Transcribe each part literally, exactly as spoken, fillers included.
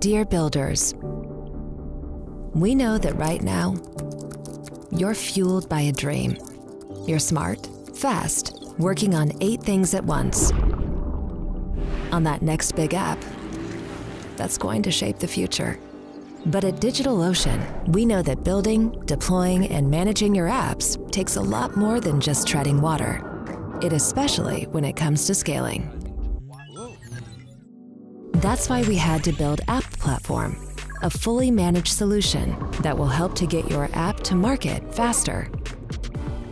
Dear builders, we know that right now, you're fueled by a dream. You're smart, fast, working on eight things at once. On that next big app, that's going to shape the future. But at DigitalOcean, we know that building, deploying, and managing your apps takes a lot more than just treading water. It especially when it comes to scaling. That's why we had to build App Platform, a fully managed solution that will help to get your app to market faster.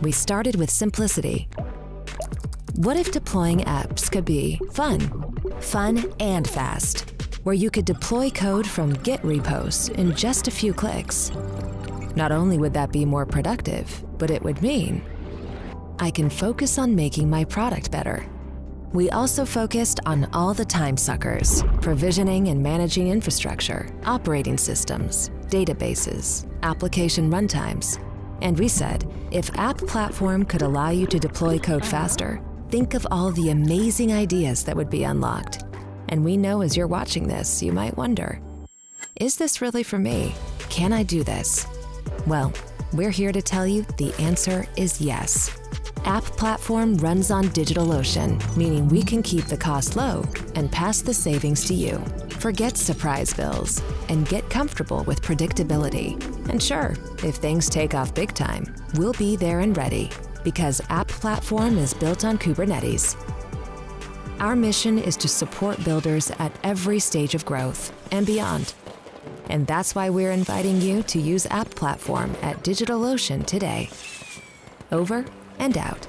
We started with simplicity. What if deploying apps could be fun? Fun and fast, where you could deploy code from Git repos in just a few clicks. Not only would that be more productive, but it would mean I can focus on making my product better. We also focused on all the time suckers, provisioning and managing infrastructure, operating systems, databases, application runtimes. And we said, if App Platform could allow you to deploy code faster, think of all the amazing ideas that would be unlocked. And we know as you're watching this, you might wonder, is this really for me? Can I do this? Well, we're here to tell you the answer is yes. App Platform runs on DigitalOcean, meaning we can keep the cost low and pass the savings to you. Forget surprise bills and get comfortable with predictability. And sure, if things take off big time, we'll be there and ready, because App Platform is built on Kubernetes. Our mission is to support builders at every stage of growth and beyond. And that's why we're inviting you to use App Platform at DigitalOcean today. Over and out.